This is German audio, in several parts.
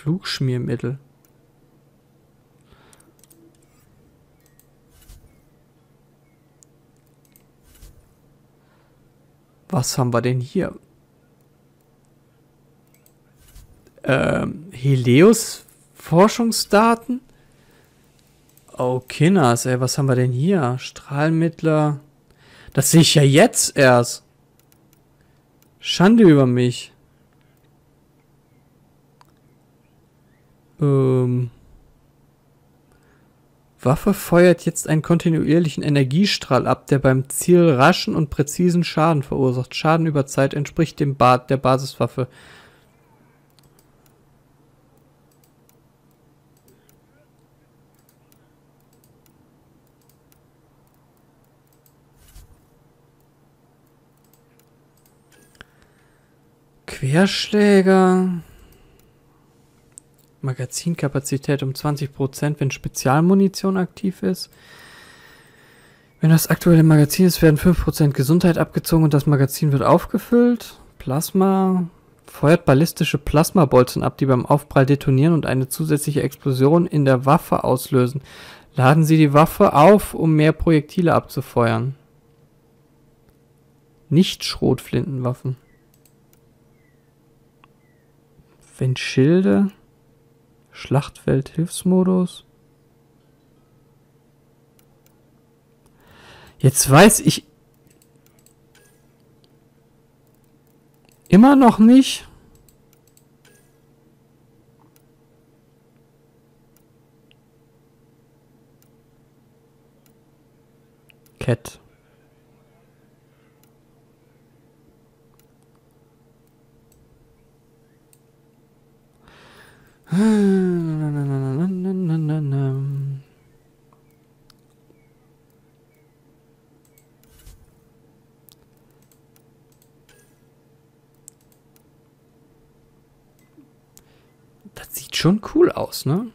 Flugschmiermittel. Was haben wir denn hier? Helios Forschungsdaten? Oh, Kinnas, ey, was haben wir denn hier? Strahlmittler. Das sehe ich ja jetzt erst. Schande über mich. Waffe feuert jetzt einen kontinuierlichen Energiestrahl ab, der beim Ziel raschen und präzisen Schaden verursacht. Schaden über Zeit entspricht dem der Basiswaffe. Querschläger. Magazinkapazität um 20%, wenn Spezialmunition aktiv ist. Wenn das aktuelle Magazin ist, werden 5% Gesundheit abgezogen und das Magazin wird aufgefüllt. Plasma feuert ballistische Plasmabolzen ab, die beim Aufprall detonieren und eine zusätzliche Explosion in der Waffe auslösen. Laden Sie die Waffe auf, um mehr Projektile abzufeuern. Nicht Schrotflintenwaffen. Wenn Schilde... Schlachtfeld Hilfsmodus. Jetzt weiß ich immer noch nicht. Kett. Das sieht schon cool aus, ne?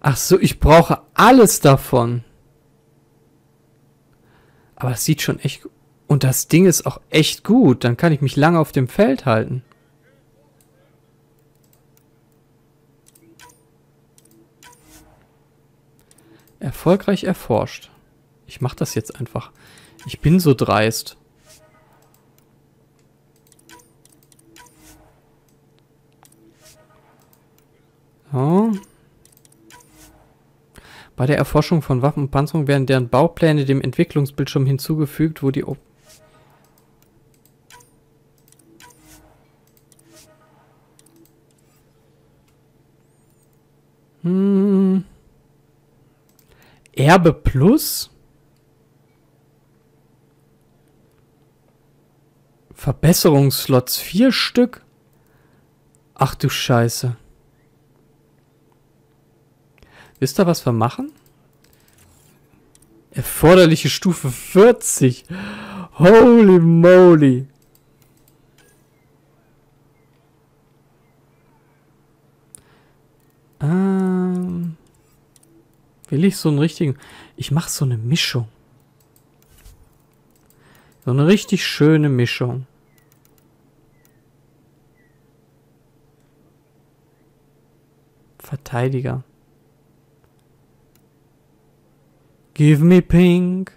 Ach so, ich brauche alles davon. Aber es sieht schon echt gut. Und das Ding ist auch echt gut. Dann kann ich mich lange auf dem Feld halten. Erfolgreich erforscht. Ich mache das jetzt einfach. Ich bin so dreist. So. Bei der Erforschung von Waffen und Panzerung werden deren Baupläne dem Entwicklungsbildschirm hinzugefügt, wo die... Erbe Plus? Verbesserungsslots 4 Stück? Ach du Scheiße. Wisst ihr, was wir machen? Erforderliche Stufe 40. Holy moly. Will ich so einen richtigen... Ich mache so eine Mischung. So eine richtig schöne Mischung. Verteidiger. Give me pink.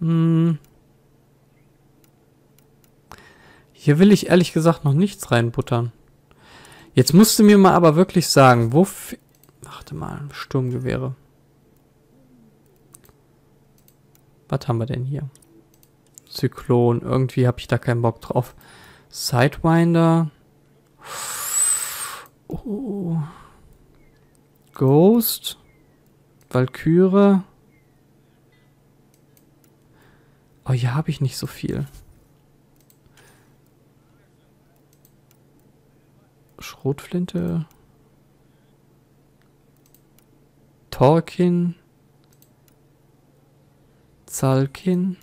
Hm. Hier will ich ehrlich gesagt noch nichts reinbuttern. Jetzt musst du mir mal aber wirklich sagen, wo... Warte mal, Sturmgewehre. Was haben wir denn hier? Zyklon, irgendwie habe ich da keinen Bock drauf. Sidewinder. Oh... Ghost, Valkyrie. Oh, hier habe ich nicht so viel. Schrotflinte. Torkin. Zalkin.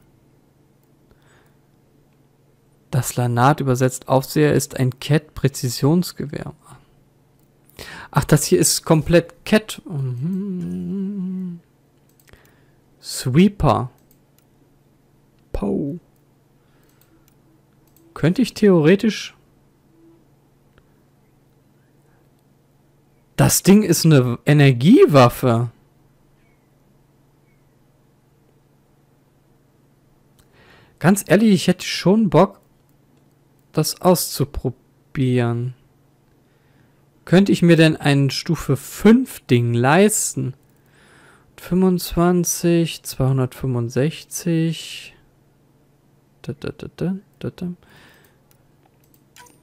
Das Lanat, übersetzt Aufseher, ist ein Kett-Präzisionsgewehr. Ach, das hier ist komplett Kett. Mhm. Sweeper. Pau. Könnte ich theoretisch... Das Ding ist eine Energiewaffe. Ganz ehrlich, ich hätte schon Bock, das auszuprobieren. Könnte ich mir denn ein Stufe 5 Ding leisten? 25, 265. Wir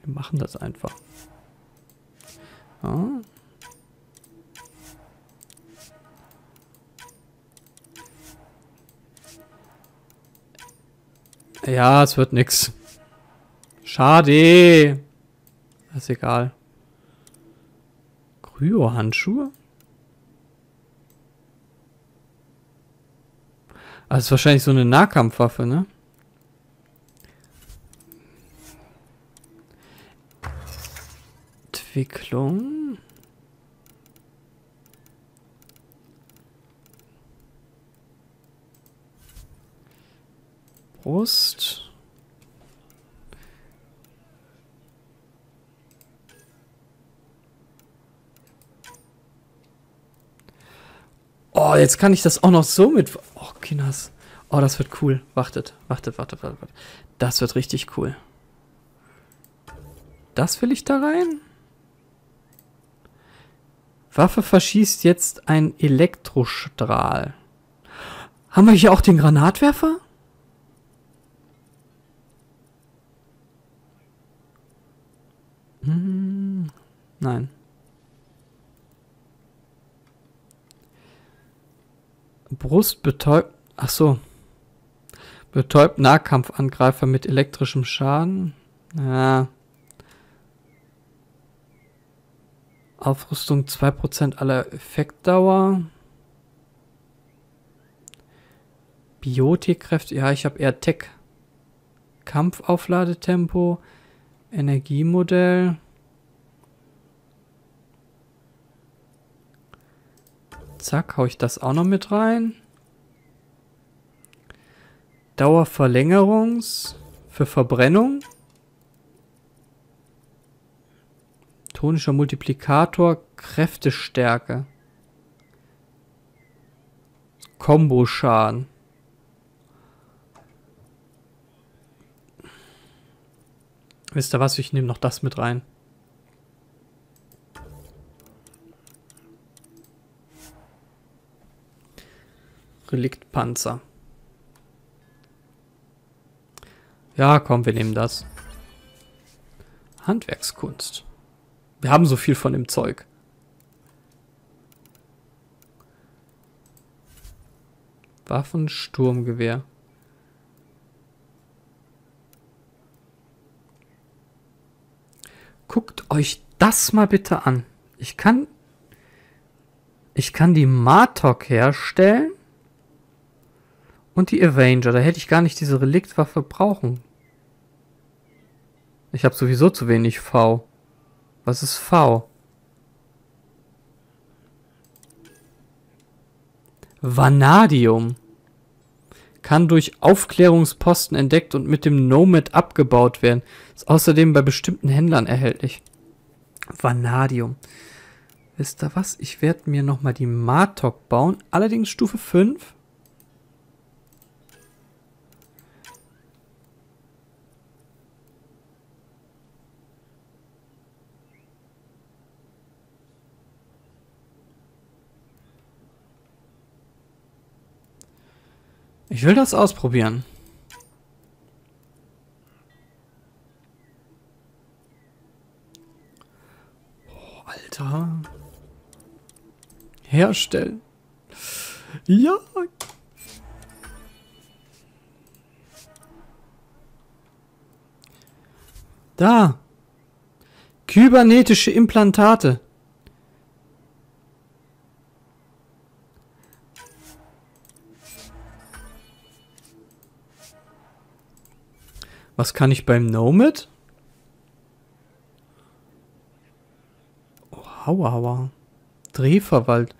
machen das einfach. Ja. Ja, es wird nix. Schade. Ist egal. Kryo-Handschuhe? Das ist wahrscheinlich so eine Nahkampfwaffe, ne? Entwicklung. Brust. Oh, jetzt kann ich das auch noch so mit... Oh, Kinnas. Oh, das wird cool. Wartet, wartet, wartet, wartet. Das wird richtig cool. Das will ich da rein? Waffe verschießt jetzt ein Elektrostrahl. Haben wir hier auch den Granatwerfer? Nein. Brust betäubt... Ach so. Betäubt Nahkampfangreifer mit elektrischem Schaden. Ja. Aufrüstung 2% aller Effektdauer. Biotikkräfte. Ja, ich habe eher Tech. Kampfaufladetempo. Energiemodell. Zack, hau ich das auch noch mit rein. Dauerverlängerungs für Verbrennung. Tonischer Multiplikator, Kräftestärke. Komboschaden. Wisst ihr was? Ich nehme noch das mit rein. Reliktpanzer. Ja, komm, wir nehmen das. Handwerkskunst. Wir haben so viel von dem Zeug. Waffen, Sturmgewehr. Guckt euch das mal bitte an. Ich kann die Mattock herstellen. Und die Avenger, da hätte ich gar nicht diese Reliktwaffe brauchen. Ich habe sowieso zu wenig V. Was ist V? Vanadium. Kann durch Aufklärungsposten entdeckt und mit dem Nomad abgebaut werden. Ist außerdem bei bestimmten Händlern erhältlich. Vanadium. Wisst ihr was? Ich werde mir nochmal die Mattock bauen. Allerdings Stufe 5. Ich will das ausprobieren. Oh, Alter. Herstellen. Ja. Da. Kybernetische Implantate. Was kann ich beim Nomad? Oh, hauer, hauer. Drehverwalt.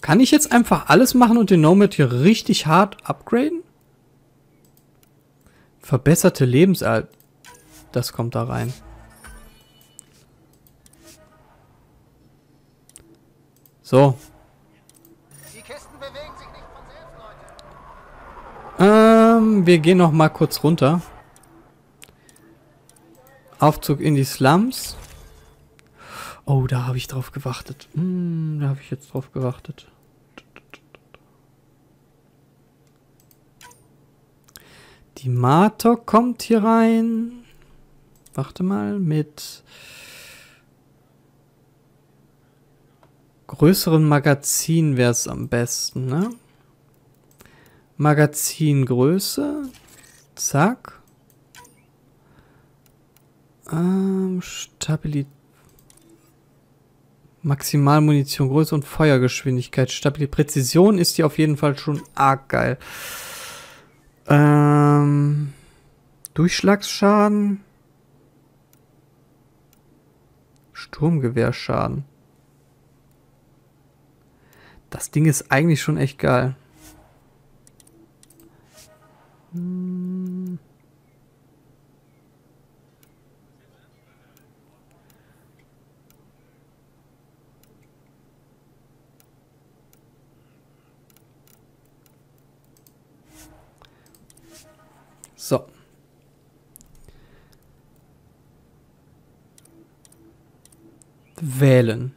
Kann ich jetzt einfach alles machen und den Nomad hier richtig hart upgraden? Verbesserte Lebensalter. Das kommt da rein. So. Die Kisten bewegen sich nicht von selbst, Leute. Wir gehen noch mal kurz runter. Aufzug in die Slums. Oh, da habe ich drauf gewartet. Da habe ich jetzt drauf gewartet. Die Mattock kommt hier rein. Warte mal, mit größeren Magazin wäre es am besten, ne? Magazingröße. Zack. Stabilität. Maximalmunition, Größe und Feuergeschwindigkeit. Stabilität. Präzision ist die auf jeden Fall schon arg geil. Durchschlagsschaden. Sturmgewehrschaden. Das Ding ist eigentlich schon echt geil. So. Wählen.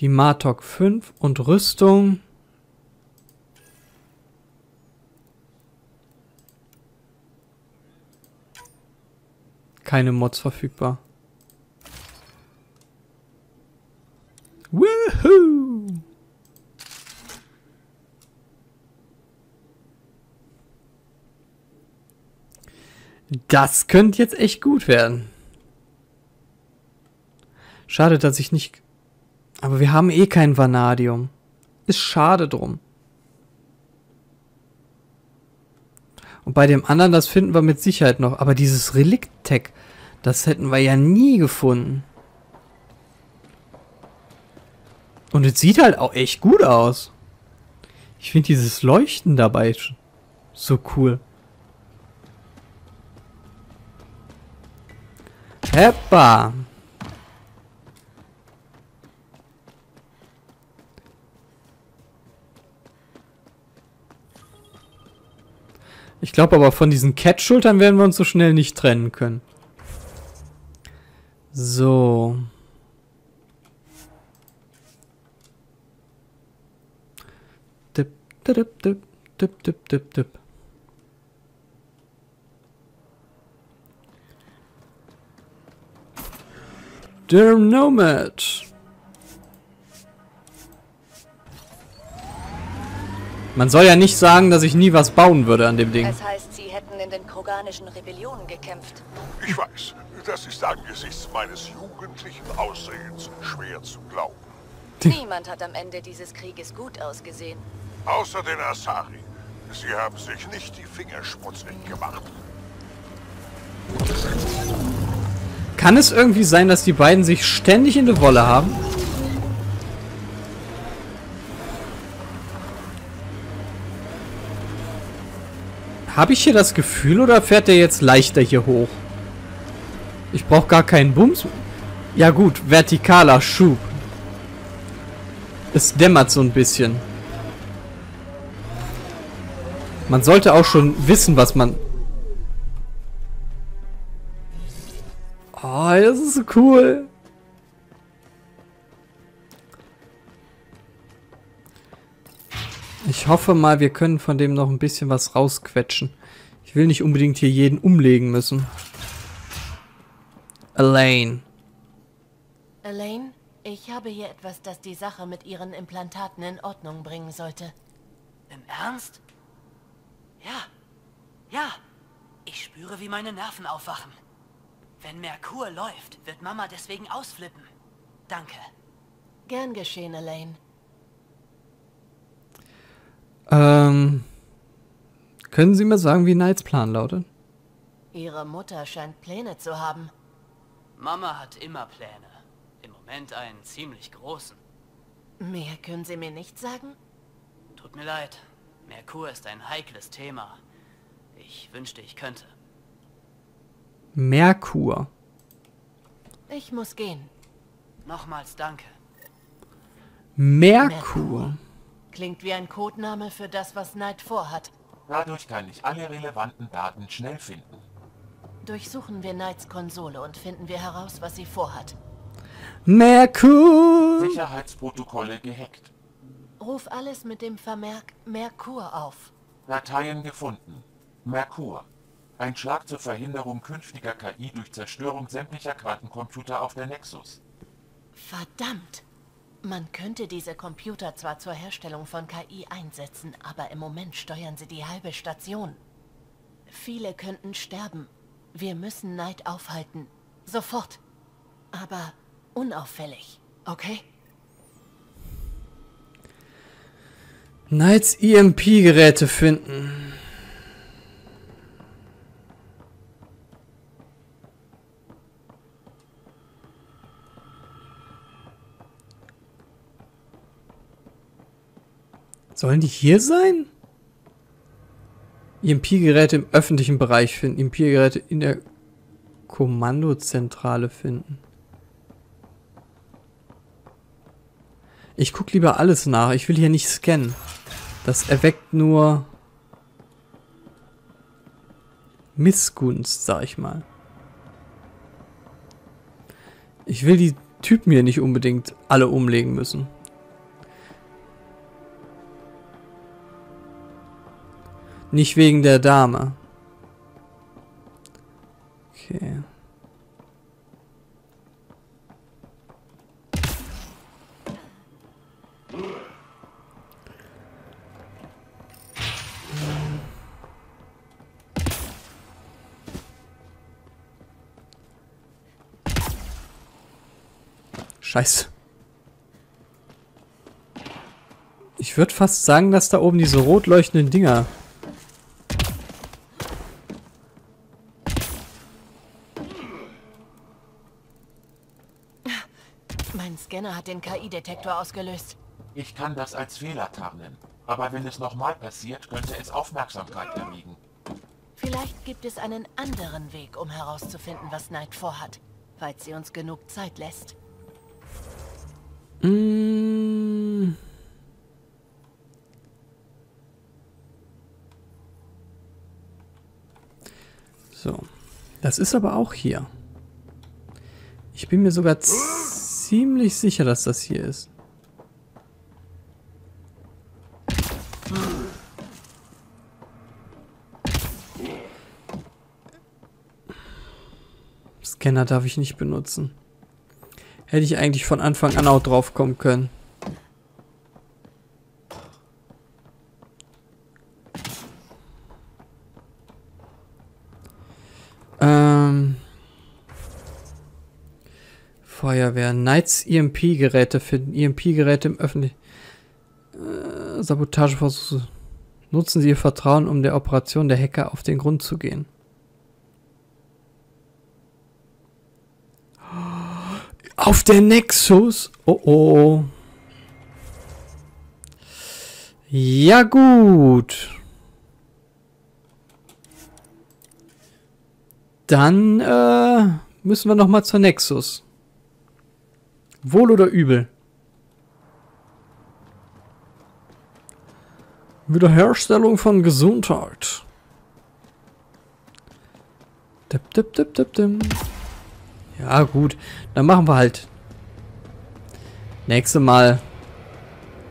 Die Mattock 5 und Rüstung. Keine Mods verfügbar. Woohoo! Das könnte jetzt echt gut werden. Schade, dass ich nicht... Aber wir haben eh kein Vanadium. Ist schade drum. Und bei dem anderen, das finden wir mit Sicherheit noch. Aber dieses Relikt-Tech, das hätten wir ja nie gefunden. Und es sieht halt auch echt gut aus. Ich finde dieses Leuchten dabei so cool. Heppa! Ich glaube aber, von diesen Cat-Schultern werden wir uns so schnell nicht trennen können. So. Dip, dip, dip, dip, dip, dip, dip. Der Nomad. Man soll ja nicht sagen, dass ich nie was bauen würde an dem Ding. Das heißt, Sie hätten in den kroganischen Rebellionen gekämpft. Ich weiß, das ist angesichts meines jugendlichen Aussehens schwer zu glauben. Niemand hat am Ende dieses Krieges gut ausgesehen. Außer den Asari. Sie haben sich nicht die Finger schmutzig gemacht. Kann es irgendwie sein, dass die beiden sich ständig in der Wolle haben? Habe ich hier das Gefühl, oder fährt der jetzt leichter hier hoch? Ich brauche gar keinen Bums. Ja gut, vertikaler Schub. Es dämmert so ein bisschen. Man sollte auch schon wissen, was man... Oh, das ist so cool. Ich hoffe mal, wir können von dem noch ein bisschen was rausquetschen. Ich will nicht unbedingt hier jeden umlegen müssen. Elaine. Elaine, ich habe hier etwas, das die Sache mit ihren Implantaten in Ordnung bringen sollte. Im Ernst? Ja. Ja. Ich spüre, wie meine Nerven aufwachen. Wenn Merkur läuft, wird Mama deswegen ausflippen. Danke. Gern geschehen, Elaine. Können Sie mir sagen, wie Knights Plan lautet? Ihre Mutter scheint Pläne zu haben. Mama hat immer Pläne. Im Moment einen ziemlich großen. Mehr können Sie mir nicht sagen? Tut mir leid. Merkur ist ein heikles Thema. Ich wünschte, ich könnte. Merkur. Ich muss gehen. Nochmals danke. Merkur. Klingt wie ein Codename für das, was Knight vorhat. Dadurch kann ich alle relevanten Daten schnell finden. Durchsuchen wir Knights Konsole und finden wir heraus, was sie vorhat. Merkur! Sicherheitsprotokolle gehackt. Ruf alles mit dem Vermerk Merkur auf. Dateien gefunden. Merkur. Ein Schlag zur Verhinderung künftiger KI durch Zerstörung sämtlicher Quantencomputer auf der Nexus. Verdammt! Man könnte diese Computer zwar zur Herstellung von KI einsetzen, aber im Moment steuern sie die halbe Station. Viele könnten sterben. Wir müssen Knight aufhalten. Sofort. Aber unauffällig, okay? Knights EMP-Geräte finden. Sollen die hier sein? EMP-Geräte im öffentlichen Bereich finden. EMP-Geräte in der Kommandozentrale finden. Ich gucke lieber alles nach. Ich will hier nicht scannen. Das erweckt nur Missgunst, sag ich mal. Ich will die Typen hier nicht unbedingt alle umlegen müssen. Nicht wegen der Dame. Okay. Scheiße. Ich würde fast sagen, dass da oben diese rot leuchtenden Dinger... hat den KI-Detektor ausgelöst. Ich kann das als Fehler tarnen, aber wenn es nochmal passiert, könnte es Aufmerksamkeit erregen. Vielleicht gibt es einen anderen Weg, um herauszufinden, was Knight vorhat, falls sie uns genug Zeit lässt. Mmh. So, das ist aber auch hier. Ich bin mir sogar ziemlich sicher, dass das hier ist. Scanner darf ich nicht benutzen. Hätte ich eigentlich von Anfang an auch drauf kommen können. Feuerwehr. Knights EMP-Geräte finden. EMP-Geräte im öffentlichen... Sabotageversuche. Nutzen Sie Ihr Vertrauen, um der Operation der Hacker auf den Grund zu gehen. Auf der Nexus? Oh oh. Ja gut. Dann müssen wir nochmal zur Nexus. Wohl oder übel? Wiederherstellung von Gesundheit. Dip, dip, dip, dip, dip. Ja gut, dann machen wir halt. Nächstes Mal.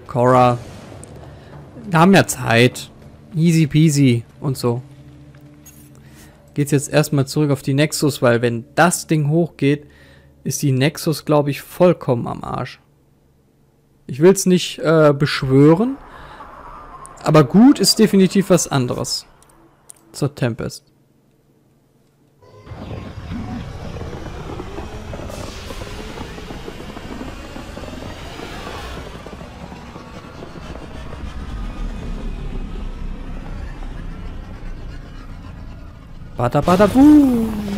Cora. Wir haben ja Zeit. Easy peasy und so. Geht's jetzt erstmal zurück auf die Nexus, weil wenn das Ding hochgeht... ist die Nexus, glaube ich, vollkommen am Arsch. Ich will es nicht beschwören, aber gut ist definitiv was anderes. Zur Tempest. Bada bada boom.